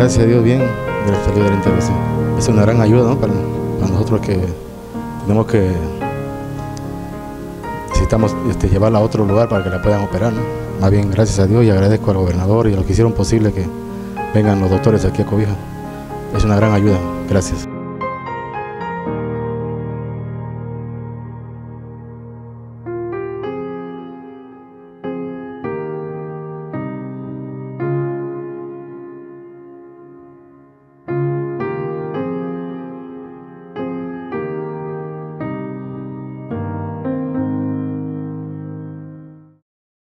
gracias a Dios, bien de la salud de la integración. Es una gran ayuda, ¿no? para nosotros que tenemos que necesitamos llevarla a otro lugar para que la puedan operar, ¿no? Más bien, gracias a Dios, y agradezco al gobernador y a los que hicieron posible que vengan los doctores aquí a Cobija. Es una gran ayuda. Gracias.